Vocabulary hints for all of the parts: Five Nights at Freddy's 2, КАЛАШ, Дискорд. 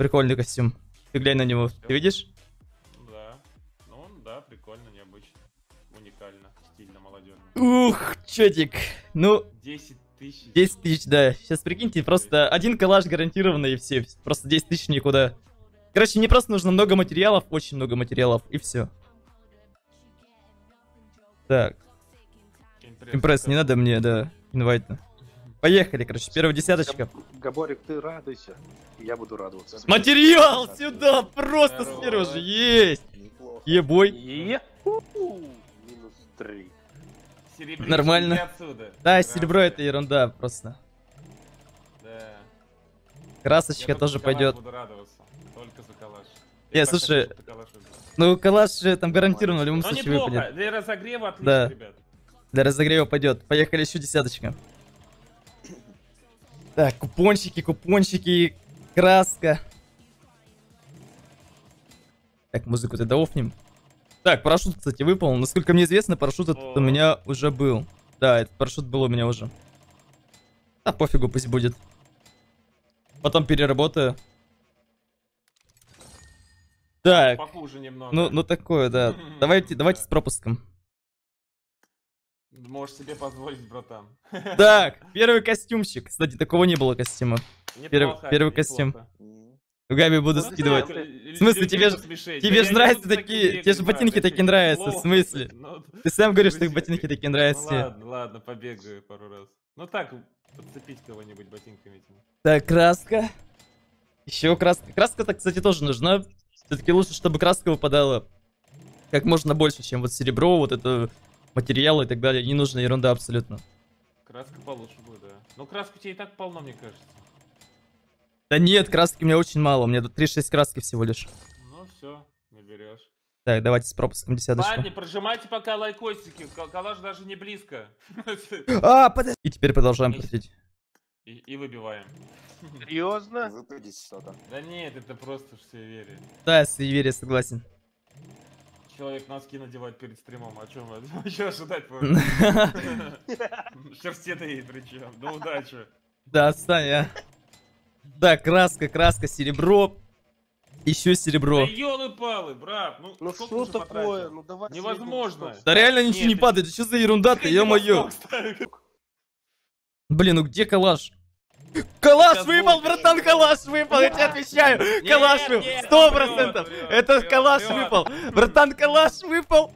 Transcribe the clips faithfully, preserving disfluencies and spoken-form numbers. Прикольный костюм. Ты глянь на него, ты видишь? Да. Ну, да, прикольно, необычно. Уникально, стильно, молодежно. Ух, чётик. Ну, десять тысяч. десять тысяч, да. Сейчас прикиньте, просто один калаш гарантированно и все. Просто десять тысяч никуда. Короче, мне просто нужно много материалов, очень много материалов, и все. Так. Импресс, Импресс не надо мне, да, инвайтно. Поехали, короче, первая десяточка. Габорик, ты радуйся, я буду радоваться. Материал да, сюда, да, просто здорово. С первого же, есть. Неплохо. Ебой. Е минус три. Нормально. Да, да, серебро это ерунда просто. Да. Красочка я тоже пойдет. Буду радоваться. Только за калаш. Я, я слушай, хочу, калаш ну калаш же там гарантированно в любом но случае неплохо. Выпадет. Для разогрева отлично, да. Ребят. Для разогрева пойдет. Поехали еще десяточка. Так, купончики, купончики, краска. Так, музыку-то доофнем. Так, парашют, кстати, выпал. Насколько мне известно, парашют этот у меня уже был. Да, этот парашют был у меня уже. А пофигу, пусть будет. Потом переработаю. Так. Похуже немного. Ну, ну такое, да. Давайте, давайте с пропуском. Можешь себе позволить, братан. Так, первый костюмчик. Кстати, такого не было костюма. Неплохо, первый неплохо. Костюм. У Габи буду ну, скидывать. В смысле, тебе же тебе ж нравятся такие... Тебе же ботинки такие нравятся, в смысле? Ну, ты сам говоришь, что ботинки такие нравятся. Ну, ладно, ладно, побегаю пару раз. Ну так, подцепить кого-нибудь ботинками. Так, краска. Еще краска. Краска-то, кстати, тоже нужна. Все-таки лучше, чтобы краска выпадала как можно больше, чем вот серебро, вот это... Материалы и так далее, не нужна ерунда абсолютно. Краска получше будет, да. Но краску тебе и так полно, мне кажется. Да нет, краски у меня очень мало, у меня тут три-шесть краски всего лишь. Ну все, не берешь. Так, давайте с пропуском десяточку. Парни, прожимайте пока лайкосики, калаш даже не близко. А, подожди. И теперь продолжаем крутить. И, и выбиваем. Серьезно? Выпадите что-то. Да нет, это просто суеверие. Да, суеверие, согласен. Человек носки надевать перед стримом, о чем еще ожидать? Шерстяные причем, да удачи. Да, отстань, а. Да, краска, краска, серебро. Еще серебро. Да елы-палы, брат, ну что такое? Ну давай. Невозможно. Да реально ничего не падает, что за ерунда-то, ё-моё. Блин, ну где калаш? Калаш выпал, братан, калаш выпал, я тебе отвечаю, калаш выпал, сто процентов, это калаш выпал, братан, калаш выпал,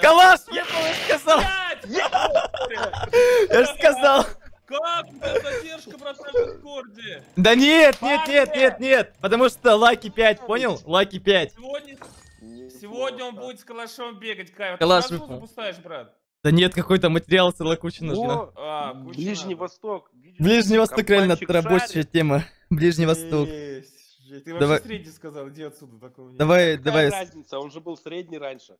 калаш выпал, я сказал, я же сказал. Как это задержка, братан, в дискорде? Да нет, нет, нет, нет, нет, потому что лаки пять, понял, лаки пять. Сегодня он будет с калашом бегать, Кайф, ты калаш запускаешь, брат. Да нет, какой-то материал целая куча нужна. А, Ближний надо. Восток. Ближний Восток реально рабочая тема. Ближний Восток. Есть, есть. Ты давай. Вообще средний сказал, иди отсюда. Такого нет. Давай, давай. Какая разница, он же был средний раньше.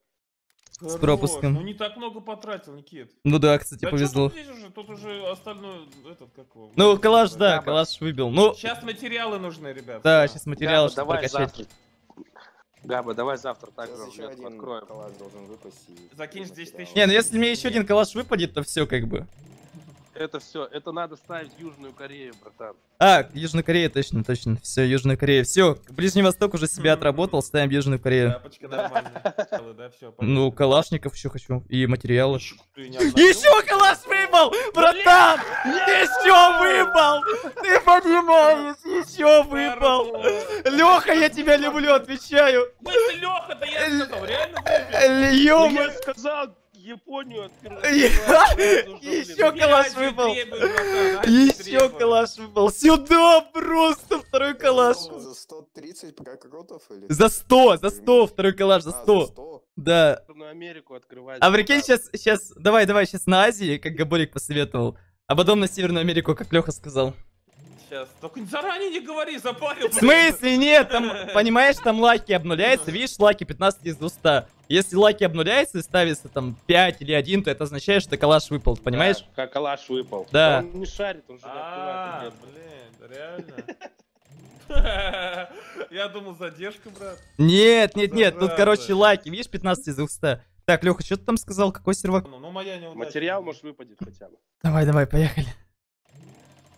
С пропуском. Ну не так много потратил, Никит. Ну да, кстати, да повезло. Тут, уже, тут уже остальную, этот, как его, ну калаш, да, да калаш выбил. Ну... Сейчас материалы нужны, ребята. Да, да. Сейчас материалы, чтобы прокачать. Габа, давай завтра так же еще один откроем. Калаш должен выпасть. И... Закинешь десять тысяч. Не, ну если мне еще один калаш выпадет, то все как бы. Это все, это надо ставить Южную Корею, братан. А, Южная Корея, точно, точно. Все, Южная Корея. Все, Ближний Восток уже себя отработал, ставим Южную Корею. Ну, калашников еще хочу. И материалы. Еще калаш выпал! Братан! Еще выпал! Ты понимаешь, еще выпал! Леха, я тебя люблю, отвечаю! Леха-то я сказал, реально выпил! Я сказал! Японию еще калаш выпал. Еще калаш выпал. Сюда просто второй калаш. За сто тридцать пока крутов или? За сто, за сто второй калаш, за сто. Да. А прикинь, сейчас, сейчас, давай, давай, сейчас на Азии, как Габорик посоветовал, а потом на Северную Америку, как Леха сказал. Сейчас, только заранее не говори, запарил. В смысле нет, там, понимаешь, там лаки обнуляются, видишь, лаки пятнадцать из двухсот. Если лаки обнуляются и ставится там пять или один, то это означает, что калаш выпал, понимаешь? Да, как калаш выпал. Да. Он не шарит, он же не открывает. Блин, реально? Я думал, задержка, брат. Нет, нет, нет, тут, короче, лаки, видишь, пятнадцать из двухсот. Так, Леха, что ты там сказал, какой сервак? Материал, может, выпадет хотя бы. Давай, давай, поехали.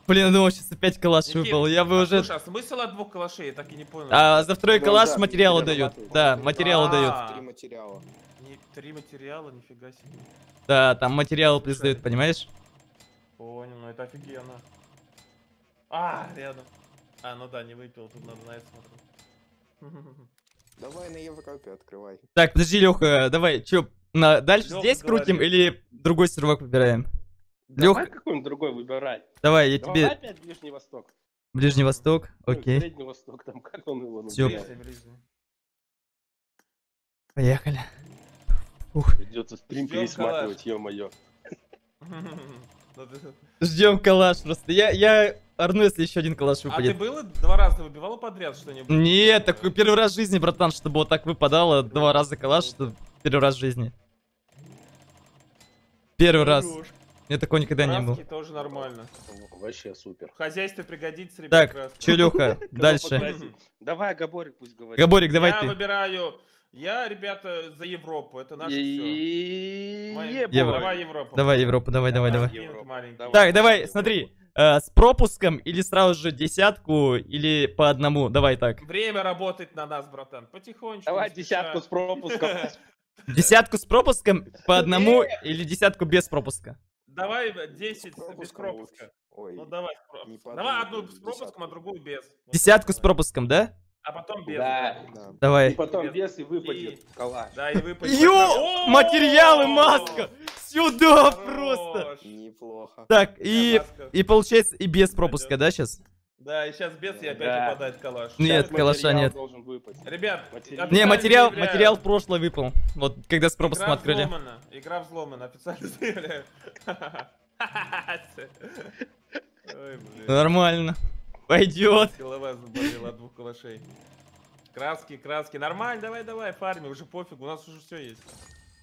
Блин, я думал, сейчас опять калаш выпал. Я бы уже... Слушай, а смысл от двух калашей? Я так и не понял. А за второй калаш материалы дают. Да, материалы дают. Три материала. Три материала, нифига себе. Да, там материалы плюс дают, понимаешь? Понял, ну это офигенно. А, рядом. А, ну да, не выпил, тут надо на это смотреть. Давай на Европе открывай. Так, подожди, Леха, давай, чё, на... дальше Лёха здесь говорит. Крутим или другой сервак выбираем? Давай Лёх... какой-нибудь другой выбирай. Давай, я давай тебе... опять Ближний Восток. Ближний Восток, окей. Ближний Восток, там как он его называет? Поехали. Ух. Придется стрим пересматривать, ё-моё. Ждем калаш просто. Я, я орну, если еще один калаш выпадет. А ты было два раза выбивала подряд что-нибудь? Нет, так первый раз в жизни, братан, чтобы вот так выпадало два раза калаш, что первый раз в жизни. Первый раз. Я такого никогда не был. Тоже нормально. Вообще супер. В хозяйстве пригодится, ребят. Так, Челюха, дальше. Давай, Габорик пусть говорит. Габорик, давай ты. Я выбираю... Я, ребята, за Европу, это наше все. Моя... Давай Европу. Давай Европу, давай, давай, давай. Европа. Так, давай, Европа. Смотри, э, с пропуском или сразу же десятку, или по одному, давай так. Время работает на нас, братан, потихонечку. Давай десятку с пропуском. Десятку с пропуском по одному или десятку без пропуска? Давай десять без пропуска. Ну давай с пропуском. Давай одну с пропуском, а другую без. Десятку с пропуском, да? А потом без. Да. Да. Давай. И потом без и выпадет. И... калаш. Да, и выпадет. Ё! Материалы, маска! Сюда хорош. Просто! Неплохо. Так, и, и получается и без пропуска, да, да сейчас? Да, и сейчас без, да. И опять да. Выпадает калаш. Нет, сейчас калаша нет. Ребят, материал... Не, материал, материал прошлый выпал. Вот, когда с пропуском игра открыли. Взломана. Игра взломана, официально заявляю. Нормально. Пойдет. Голова заболела от двух калашей. Краски, краски. Нормально, давай, давай, фарми, уже пофиг, у нас уже все есть.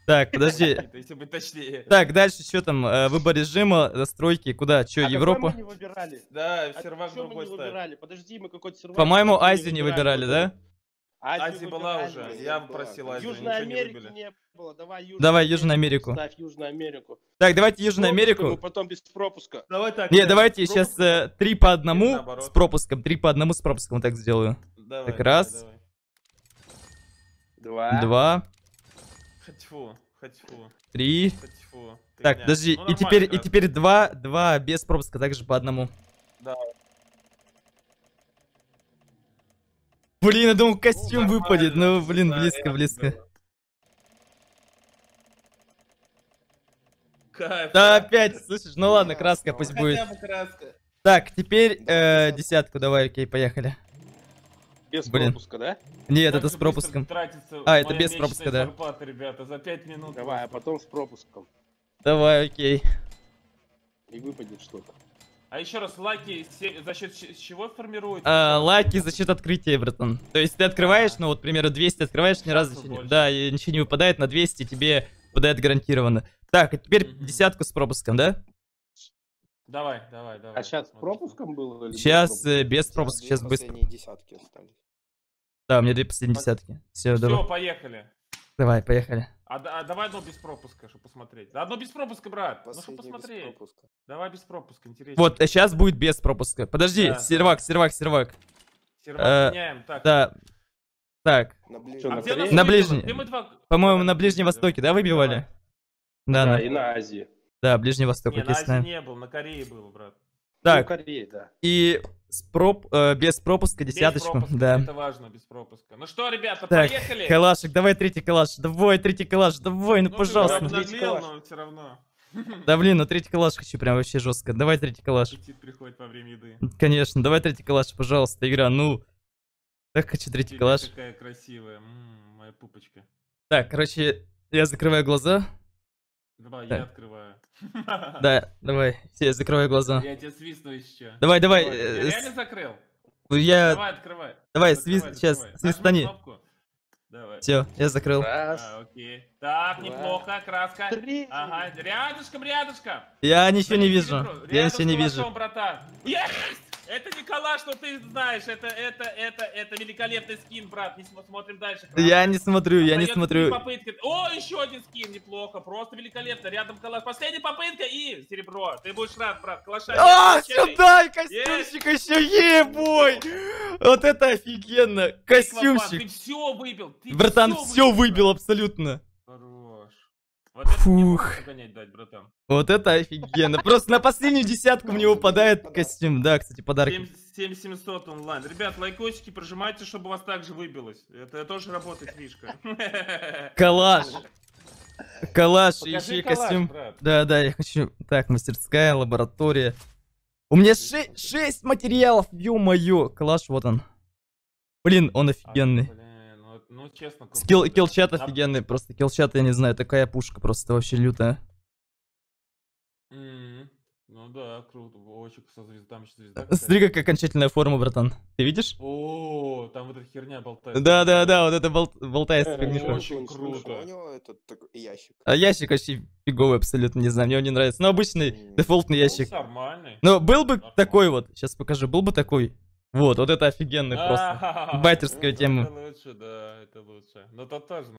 Так, подожди. Если быть точнее. Так, дальше что там? Выбор режима, настройки, куда? Че, Европа? Мы не выбирали. Да, сервак другой ставили. Подожди, мы какой-то сервак. По-моему, Азию не выбирали, да? Азия была уже. Я просил Азию. Южной Америки не было. Давай Южную Америку. Ставь Южную Америку. Так, давайте Южную Америку. Потом без пропуска. Давай так. Не, давайте сейчас три по одному с пропуском. Три по одному с пропуском. Так сделаю. Так, раз. Два. Два. Хотьфу. Хотьфу. Три. Так, подожди. И теперь и теперь два, два без пропуска. Также по одному. Да. Блин, я думал, костюм ну, выпадет, но, блин, да, близко, близко. Кайф. Да опять, слышишь, ну ладно, краска пусть будет. Краска. Так, теперь э, десятку давай, окей, поехали. Без блин. Пропуска, да? Нет, так это с пропуском. А, это без пропуска, да. Зарплата, ребята, за пять минут. Давай, а потом с пропуском. Давай, окей. И выпадет что-то. А еще раз, лаки за счет чего формируют? А, лаки за счет открытия, братан. То есть ты открываешь, ну вот, к примеру, двести открываешь, ни разу не... Да, и ничего не выпадает, на двести тебе выпадает гарантированно. Так, а теперь mm-hmm. десятку с пропуском, да? Давай, давай, давай. А сейчас с пропуском было? Сейчас без пропуска, сейчас быстро. Десятки остались. Да, у меня две последние десятки. Все, давай. Все, поехали. Давай, поехали. А, а давай одно без пропуска, чтобы посмотреть. Да одно без пропуска, брат. Последний ну, чтобы посмотреть. Без давай без пропуска, интересно. Вот, а сейчас будет без пропуска. Подожди, да. сервак, сервак, сервак. Сервак а, меняем, так. Да. Так. На, ближ... а а на ближний. По-моему, на Ближнем Востоке, да, выбивали? Да, да, да. И на Азии. Да, Ближний Восток. Не, на Азии не был, на Корее был, брат. Так, ну, Корее, да. И с проп... э, без пропуска десяточку. Без пропуска, да. Это важно, без пропуска. Ну что, ребята, так, поехали. Калашик, давай третий калаш, давай третий калаш, давай, ну, ну пожалуйста. Ну ты надлил, но все равно. Да блин, ну третий калаш хочу прям вообще жестко. Давай третий калаш. Аппетит приходит во время еды. Конечно, давай третий калаш, пожалуйста, игра, ну. Так хочу третий калаш. Какая красивая, м-м, моя пупочка. Так, короче, я закрываю глаза. Давай, так. Я открываю. Да, давай, все, закрывай глаза. Я тебе свистну еще. Давай, давай. давай. Э, я реально закрыл? Я... Давай, открывай. Давай, свист, сейчас, свистани. Давай. Все, я закрыл. Раз. А, окей. Так, два. Неплохо, краска. Три. Ага, рядышком, рядышком. Я ничего не вижу. Рядышком, я ничего не вижу. Братан. Есть! Это не калаш, но ты знаешь, это, это, это, это великолепный скин, брат. Не смотрим дальше. Брат. Я не смотрю, я не смотрю. Попытки. О, еще один скин, неплохо, просто великолепно. Рядом калаш. Последняя попытка и серебро. Ты будешь рад, брат. Калаша. А, сюда, костюмчик еще, ебой. Вот это офигенно, костюмчик. Ты все выбил. Братан, все выбил абсолютно. Вот это не гонять дать, братан. Вот это офигенно. Просто на последнюю десятку мне выпадает костюм. Да, кстати, подарки. семь тысяч семьсот онлайн. Ребят, лайкосики прожимайте, чтобы вас также выбилось. Это тоже работает фишка. Калаш. Калаш, еще костюм. Да, да, я хочу. Так, мастерская, лаборатория. У меня шесть материалов, ё-моё. Калаш, вот он. Блин, он офигенный. Ну, честно, Скилл, киллчат офигенный, просто киллчат, я не знаю, такая пушка просто вообще лютая. Mm-hmm. Ну да, круто, очек со звездами, звезда. Смотри, какая окончательная форма, братан. Ты видишь? О, там вот эта херня болтается. Да, да, да, вот это болт... болтается. Э, очень круто. У него этот ящик. А ящик вообще фиговый абсолютно, не знаю, мне он не нравится. Ну, обычный mm-hmm. дефолтный ящик. Ну, нормальный. Но был бы нормальный. Такой вот, сейчас покажу, был бы такой. Вот, вот это офигенный просто. Байтерская тема. Это лучше, да, это лучше. Но это тоже.